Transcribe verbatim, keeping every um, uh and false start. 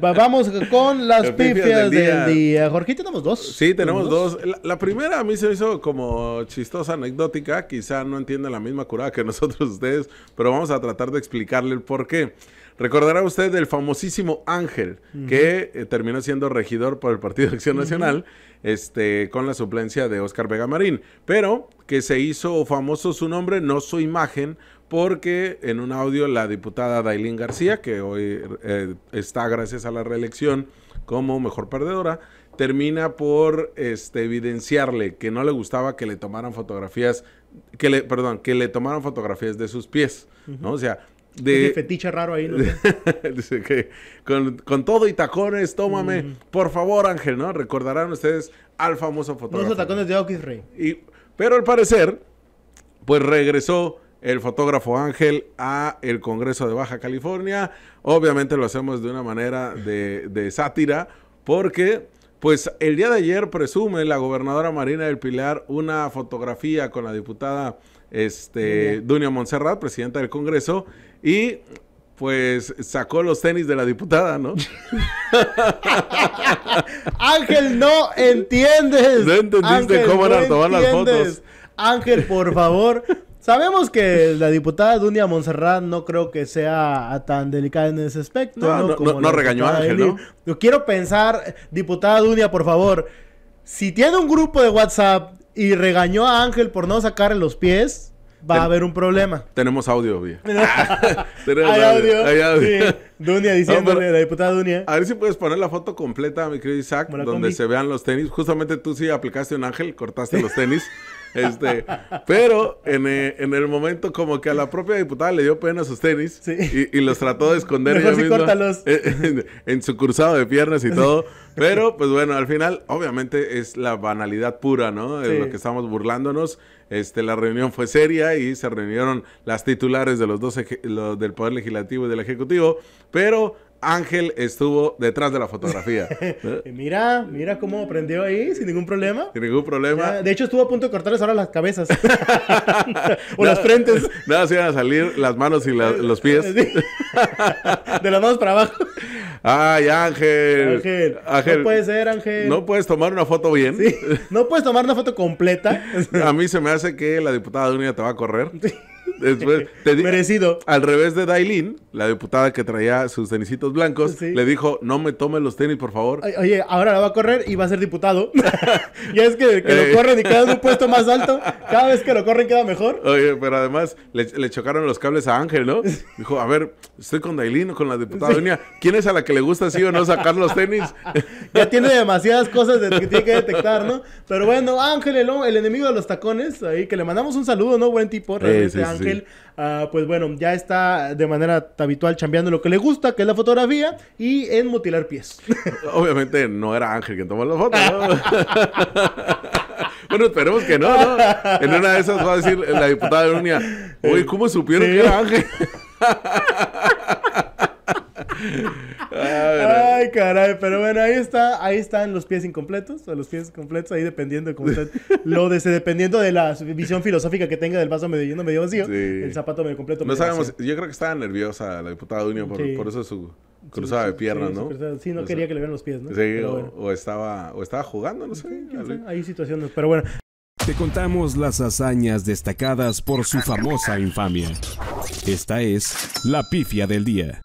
Vamos con las pifias, pifias del, del día. día. Jorge, tenemos dos. Sí, tenemos dos. dos. La, la primera a mí se hizo como chistosa, anecdótica. Quizá no entienda la misma curada que nosotros ustedes, pero vamos a tratar de explicarle el por qué. Recordará usted del famosísimo Ángel, uh-huh. que eh, terminó siendo regidor por el Partido de Acción Nacional, uh-huh. este, con la suplencia de Oscar Vega Marín, pero que se hizo famoso su nombre, no su imagen, porque en un audio la diputada Dailín García, que hoy eh, está gracias a la reelección como mejor perdedora, termina por este, evidenciarle que no le gustaba que le tomaran fotografías, que le, perdón, que le tomaran fotografías de sus pies, uh-huh. ¿no? O sea, de ese fetiche raro ahí, ¿no? Dice que con, con todo y tacones, tómame, mm. por favor, Ángel, ¿no? Recordarán ustedes al famoso fotógrafo. Los tacones de Oquis Rey. Y, pero al parecer, pues regresó el fotógrafo Ángel a el Congreso de Baja California. Obviamente lo hacemos de una manera de, de sátira, porque pues el día de ayer presume la gobernadora Marina del Pilar una fotografía con la diputada este, Dunia Montserrat, presidenta del Congreso, y pues sacó los tenis de la diputada, ¿no? Ángel, no entiendes. No entendiste Ángel, cómo eran no tomar las fotos. Ángel, por favor. Sabemos que la diputada Dunia Montserrat no creo que sea tan delicada en ese aspecto. No, no, no, como no, no regañó a Ángel, ¿no? Yo quiero pensar, diputada Dunia, por favor, si tiene un grupo de WhatsApp y regañó a Ángel por no sacarle los pies, va Ten, a haber un problema. Tenemos audio, obvio. ¿Tenemos hay audio. audio. Hay audio. Sí. Dunia diciéndole, no, pero, la diputada Dunia. A ver si puedes poner la foto completa, mi querido Isaac, donde combi. se vean los tenis. Justamente tú sí aplicaste un Ángel, cortaste los tenis. este Pero en, en el momento como que a la propia diputada le dio pena sus tenis. Sí. Y, y los trató de esconder ella sí misma. Córtalos. En, en, en su cruzado de piernas y todo. Pero, pues bueno, al final, obviamente, es la banalidad pura, ¿no? Es sí. lo que estamos burlándonos. Este, la reunión fue seria y se reunieron las titulares de los dos lo, del Poder Legislativo y del Ejecutivo, pero Ángel estuvo detrás de la fotografía. Mira, mira cómo prendió ahí, sin ningún problema. Sin ningún problema. Ya, de hecho, estuvo a punto de cortarles ahora las cabezas. o no, las frentes. Nada, se iban a salir las manos y la, los pies. De las manos para abajo. ¡Ay, Ángel! Ángel, Ángel, no puede ser, Ángel. ¿No puedes tomar una foto bien? Sí, no puedes tomar una foto completa. A mí se me hace que la diputada Dunia te va a correr. Sí. Después, te di- Merecido. Al revés de Dailín, la diputada que traía sus tenisitos blancos, sí. le dijo, no me tomen los tenis, por favor. Oye, ahora la va a correr y va a ser diputado. Ya es que, que lo corren y queda en un puesto más alto. Cada vez que lo corren queda mejor. Oye, pero además le, le chocaron los cables a Ángel, ¿no? Dijo, a ver, ¿estoy con Dailín o con la diputada? Sí. Dunia, ¿quién es a la que le gusta sí o no sacar los tenis? Ya tiene demasiadas cosas de, que tiene que detectar, ¿no? Pero bueno, Ángel, el, el enemigo de los tacones, ahí que le mandamos un saludo, ¿no? Buen tipo, realmente, sí, sí, Ángel. Sí. Ángel, uh, pues bueno, ya está de manera habitual chambeando lo que le gusta, que es la fotografía, y en mutilar pies. Obviamente no era Ángel quien tomó la foto, ¿no? Bueno, esperemos que no, ¿no? En una de esas va a decir la diputada Dunia, oye, ¿cómo supieron sí. que era Ángel? Ay, caray, pero bueno, ahí está, ahí están los pies incompletos, o los pies completos, ahí dependiendo de cómo está, lo de, dependiendo de la visión filosófica que tenga del vaso medio lleno, medio vacío, sí. el zapato medio completo. No medio sabemos, vacío. Yo creo que estaba nerviosa la diputada Dunia, por, sí. por eso su cruzada sí, de piernas, sí, ¿no? Cruzada, sí, no o sea, quería que le vean los pies, ¿no? Sí, pero o, bueno. o, estaba, o estaba jugando, no sé. Sí, hay situaciones, pero bueno. Te contamos las hazañas destacadas por su famosa infamia. Esta es la pifia del día.